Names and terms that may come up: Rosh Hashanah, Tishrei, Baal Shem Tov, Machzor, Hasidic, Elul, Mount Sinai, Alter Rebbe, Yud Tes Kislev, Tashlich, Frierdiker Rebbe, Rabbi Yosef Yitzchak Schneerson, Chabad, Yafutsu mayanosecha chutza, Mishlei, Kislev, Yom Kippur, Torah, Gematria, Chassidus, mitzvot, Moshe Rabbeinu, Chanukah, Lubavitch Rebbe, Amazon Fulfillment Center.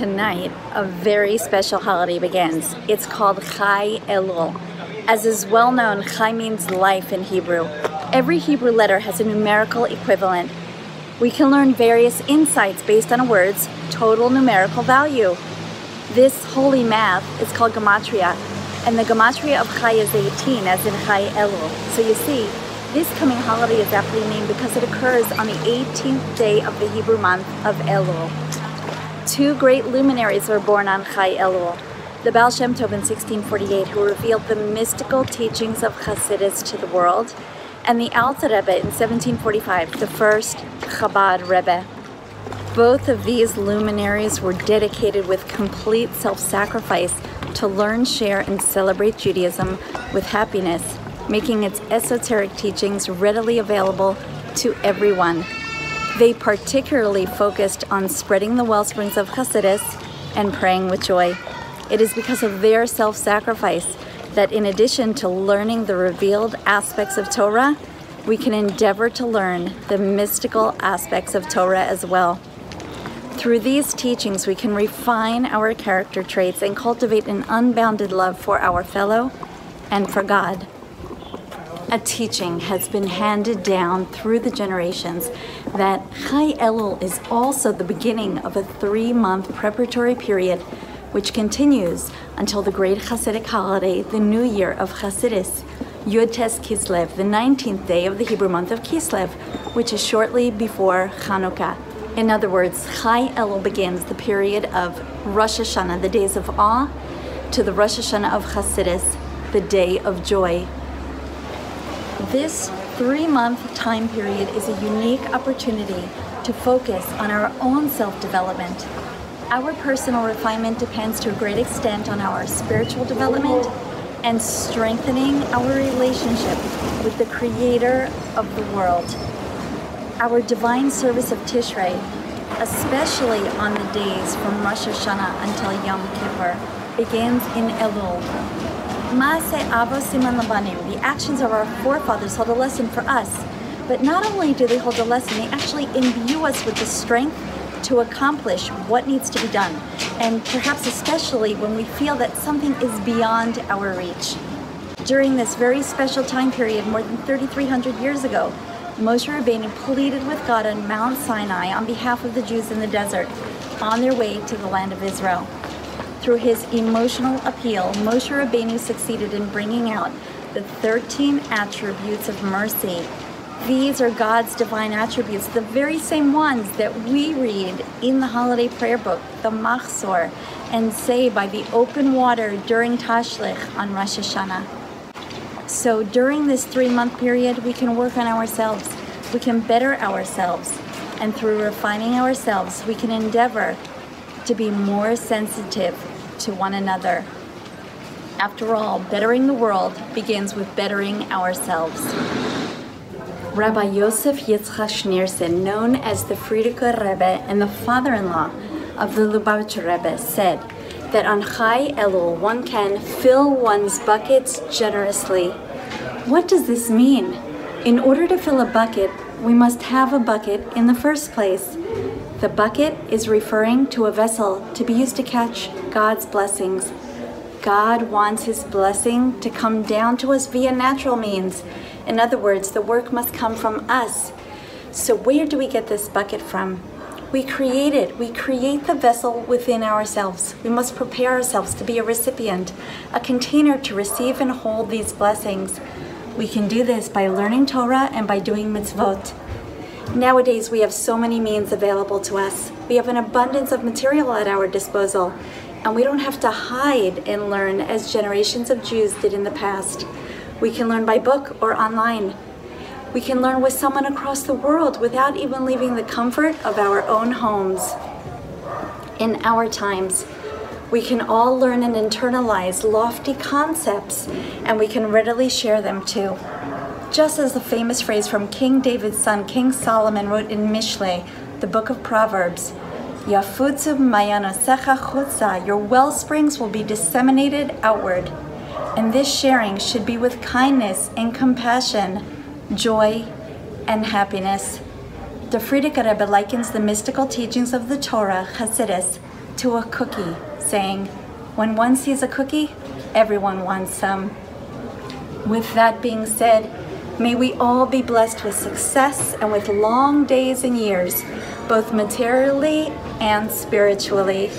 tonight a very special holiday begins. It's called Chai Elul. As is well known, Chai means life in Hebrew. Every Hebrew letter has a numerical equivalent. We can learn various insights based on a word's total numerical value. This holy math is called Gematria, and the Gematria of Chai is 18, as in Chai Elul. So you see, this coming holiday is aptly named because it occurs on the 18th day of the Hebrew month of Elul. Two great luminaries were born on Chai Elul, the Baal Shem Tov in 1648, who revealed the mystical teachings of Chassidus to the world, and the Alter Rebbe in 1745, the first Chabad Rebbe. Both of these luminaries were dedicated with complete self-sacrifice to learn, share, and celebrate Judaism with happiness, making its esoteric teachings readily available to everyone. They particularly focused on spreading the wellsprings of Chassidus and praying with joy. It is because of their self-sacrifice that, in addition to learning the revealed aspects of Torah, we can endeavor to learn the mystical aspects of Torah as well. Through these teachings, we can refine our character traits and cultivate an unbounded love for our fellow and for God. A teaching has been handed down through the generations that Chai Elul is also the beginning of a 3-month preparatory period which continues until the great Hasidic holiday, the New Year of Chassidus, Yud Tes Kislev, the 19th day of the Hebrew month of Kislev, which is shortly before Chanukah. In other words, Chai Elul begins the period of Rosh Hashanah, the days of awe, to the Rosh Hashanah of Chassidus, the day of joy. This 3-month time period is a unique opportunity to focus on our own self-development. Our personal refinement depends to a great extent on our spiritual development and strengthening our relationship with the Creator of the world. Our divine service of Tishrei, especially on the days from Rosh Hashanah until Yom Kippur, begins in Elul. The actions of our forefathers hold a lesson for us, but not only do they hold a lesson, they actually imbue us with the strength to accomplish what needs to be done, and perhaps especially when we feel that something is beyond our reach. During this very special time period, more than 3,300 years ago, Moshe Rabbeinu pleaded with God on Mount Sinai on behalf of the Jews in the desert on their way to the land of Israel. Through his emotional appeal, Moshe Rabbeinu succeeded in bringing out the 13 attributes of mercy. These are God's divine attributes, the very same ones that we read in the holiday prayer book, the Machzor, and say by the open water during Tashlich on Rosh Hashanah. So during this 3-month period, we can work on ourselves, we can better ourselves, and through refining ourselves, we can endeavor to be more sensitive to one another. After all, bettering the world begins with bettering ourselves. Rabbi Yosef Yitzchak Schneerson, known as the Frierdiker Rebbe and the father-in-law of the Lubavitch Rebbe, said that on Chai Elul one can fill one's buckets generously. What does this mean? In order to fill a bucket, we must have a bucket in the first place. The bucket is referring to a vessel to be used to catch God's blessings. God wants his blessing to come down to us via natural means. In other words, the work must come from us. So where do we get this bucket from? We create it. We create the vessel within ourselves. We must prepare ourselves to be a recipient, a container to receive and hold these blessings. We can do this by learning Torah and by doing mitzvot. Nowadays, we have so many means available to us. We have an abundance of material at our disposal, and we don't have to hide and learn as generations of Jews did in the past. We can learn by book or online. We can learn with someone across the world without even leaving the comfort of our own homes. In our times, we can all learn and internalize lofty concepts, and we can readily share them too. Just as the famous phrase from King David's son, King Solomon, wrote in Mishlei, the book of Proverbs, Yafutsu mayanosecha chutza, your wellsprings will be disseminated outward. And this sharing should be with kindness and compassion, joy and happiness. The Frierdiker Rebbe likens the mystical teachings of the Torah, Chassidus, to a cookie, saying, when one sees a cookie, everyone wants some. With that being said, may we all be blessed with success and with long days and years, both materially and spiritually.